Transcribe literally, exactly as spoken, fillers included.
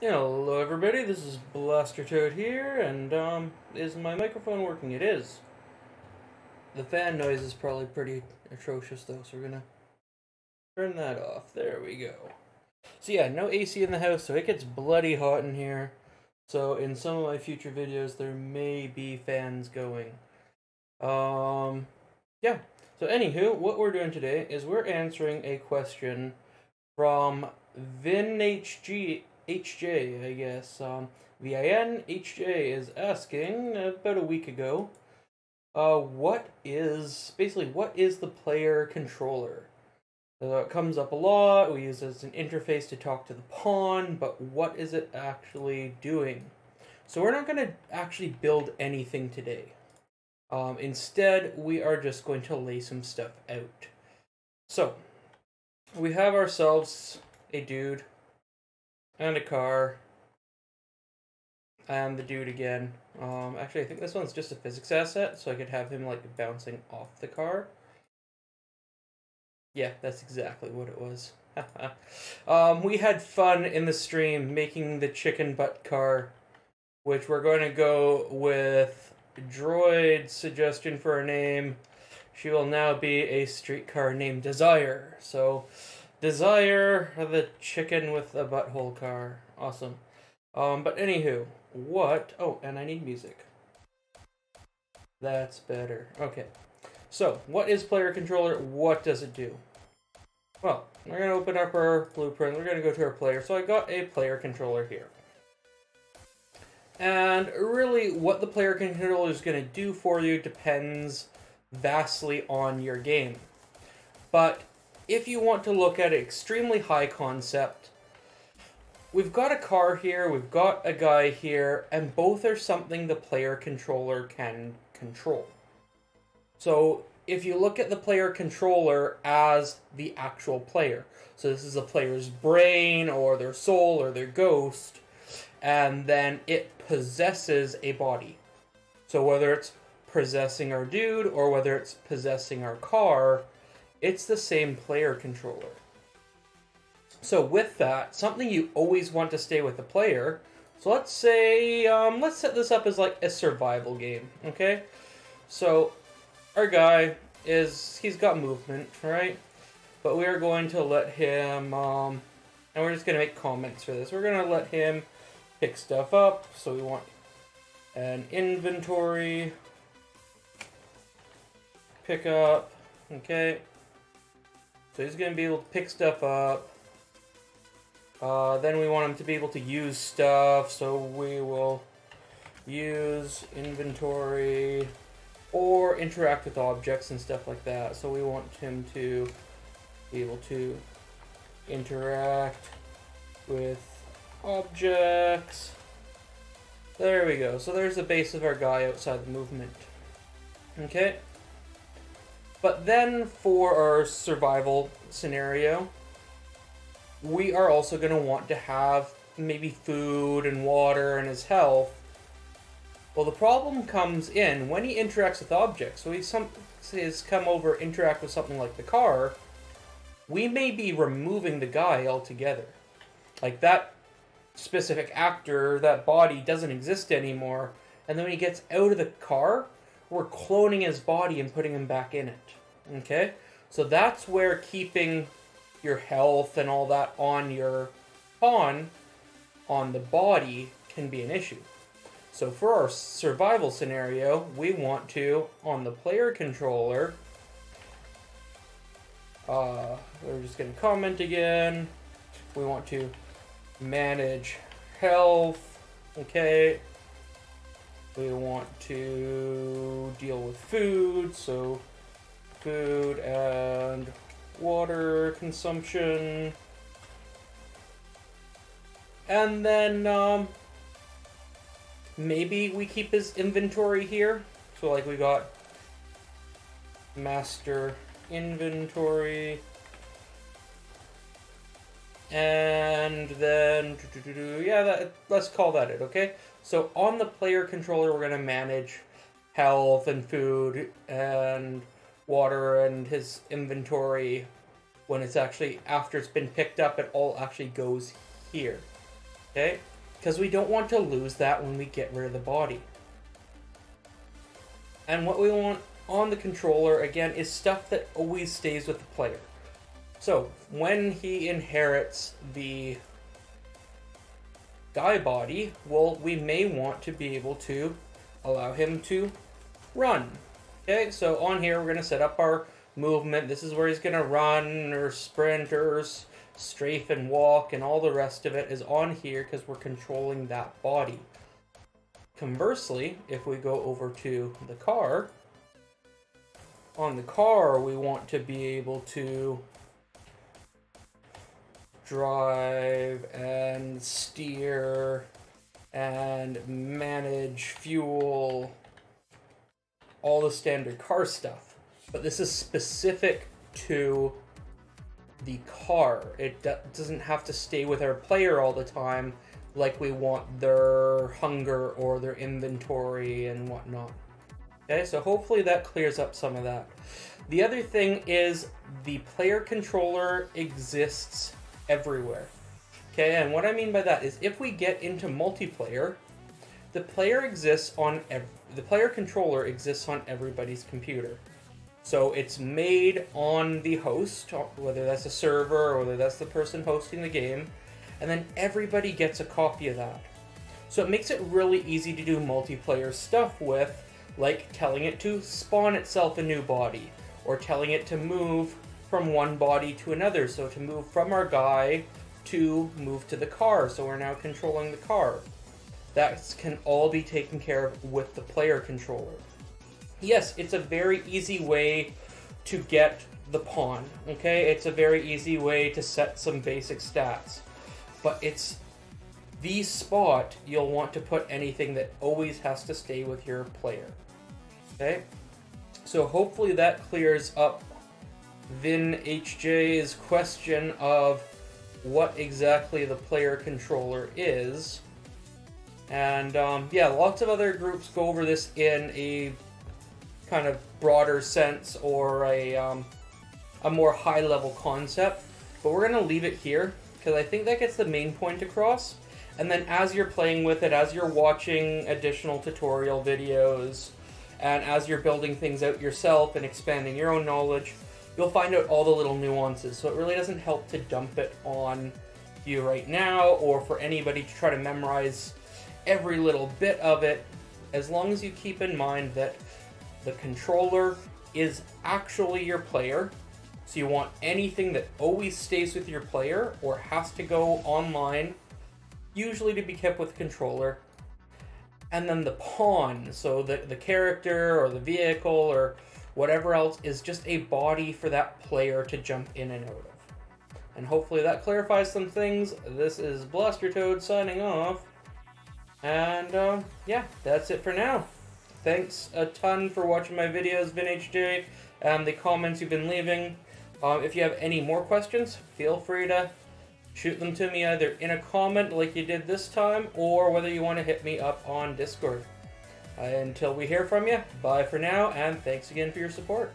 Hello everybody, this is Blaster Toad here, and um, is my microphone working? It is. The fan noise is probably pretty atrocious though, so we're gonna turn that off. There we go. So yeah, no A C in the house, so it gets bloody hot in here. So in some of my future videos, there may be fans going. Um, yeah. So anywho, what we're doing today is we're answering a question from Vinhj. H J, I guess. Um, V I N H J is asking, about a week ago, uh, what is, basically, what is the player controller? Uh, it comes up a lot, we use it as an interface to talk to the pawn, but what is it actually doing? So we're not going to actually build anything today. Um, instead, we are just going to lay some stuff out. So, we have ourselves a dude. And a car. And the dude again. Um, actually, I think this one's just a physics asset, so I could have him, like, bouncing off the car. Yeah, that's exactly what it was. um, we had fun in the stream making the chicken butt car, which we're going to go with Droid's suggestion for a name. She will now be a streetcar named Desire. So... Desire, the chicken with the butthole car. Awesome. Um, but anywho, what... Oh, and I need music. That's better. Okay. So, what is player controller? What does it do? Well, we're going to open up our blueprint. We're going to go to our player. So I got a player controller here. And really, what the player controller is going to do for you depends vastly on your game. But... if you want to look at an extremely high concept, we've got a car here, we've got a guy here, and both are something the player controller can control. So if you look at the player controller as the actual player, so this is the player's brain or their soul or their ghost, and then it possesses a body. So whether it's possessing our dude or whether it's possessing our car, it's the same player controller. So with that, something you always want to stay with the player. So let's say, um, let's set this up as like a survival game, okay? So our guy is, he's got movement, right? But we are going to let him, um, and we're just going to make comments for this. We're going to let him pick stuff up. So we want an inventory, pick up, okay? So he's going to be able to pick stuff up. Uh, then we want him to be able to use stuff. So we will use inventory or interact with objects and stuff like that. So we want him to be able to interact with objects. There we go. So there's the base of our guy outside the movement. Okay. But then for our survival scenario, we are also going to want to have maybe food and water and his health. Well, the problem comes in when he interacts with objects. So he some, says come over, interact with something like the car. We may be removing the guy altogether. Like that specific actor, that body doesn't exist anymore. And then when he gets out of the car... we're cloning his body and putting him back in it, okay? So that's where keeping your health and all that on your pawn, on the body, can be an issue. So for our survival scenario, we want to, on the player controller, uh, we're just gonna comment again, we want to manage health, okay? We want to deal with food, so food and water consumption. And then um, maybe we keep his inventory here. So like we got master inventory. And then, yeah, that, let's call that it, okay? So on the player controller, we're going to manage health and food and water and his inventory. When it's actually, after it's been picked up, it all actually goes here, okay? because we don't want to lose that when we get rid of the body. And what we want on the controller, again, is stuff that always stays with the player. So when he inherits the guy body, well, we may want to be able to allow him to run. Okay, so on here, we're going to set up our movement. This is where he's going to run or sprint or strafe and walk, and all the rest of it is on here because we're controlling that body. Conversely, if we go over to the car, on the car, we want to be able to drive and steer and manage fuel, all the standard car stuff. But this is specific to the car. It do- doesn't have to stay with our player all the time, like we want their hunger or their inventory and whatnot. Okay, so hopefully that clears up some of that. The other thing is the player controller exists everywhere. Okay, and what I mean by that is if we get into multiplayer, the player exists on ev- the player controller exists on everybody's computer. So it's made on the host, whether that's a server or whether that's the person hosting the game, and then everybody gets a copy of that. So it makes it really easy to do multiplayer stuff with, like telling it to spawn itself a new body, or telling it to move from one body to another. So to move from our guy to move to the car, so we're now controlling the car. That can all be taken care of with the player controller. Yes, it's a very easy way to get the pawn, okay? It's a very easy way to set some basic stats. But it's the spot you'll want to put anything that always has to stay with your player, okay? So hopefully that clears up Vinhj's question of what exactly the player controller is. And um, yeah, lots of other groups go over this in a kind of broader sense, or a, um, a more high-level concept. But we're going to leave it here, because I think that gets the main point across. And then as you're playing with it, as you're watching additional tutorial videos, and as you're building things out yourself and expanding your own knowledge, you'll find out all the little nuances. So it really doesn't help to dump it on you right now, or for anybody to try to memorize every little bit of it, as long as you keep in mind that the controller is actually your player. So you want anything that always stays with your player or has to go online, usually to be kept with the controller. And then the pawn, so the, the character or the vehicle or whatever else, is just a body for that player to jump in and out of. And hopefully that clarifies some things. This is Blaster Toad signing off. And uh, yeah, that's it for now. Thanks a ton for watching my videos, Vinhj, and the comments you've been leaving. Um, if you have any more questions, feel free to shoot them to me either in a comment like you did this time, or whether you want to hit me up on Discord. Uh, until we hear from you, bye for now, and thanks again for your support.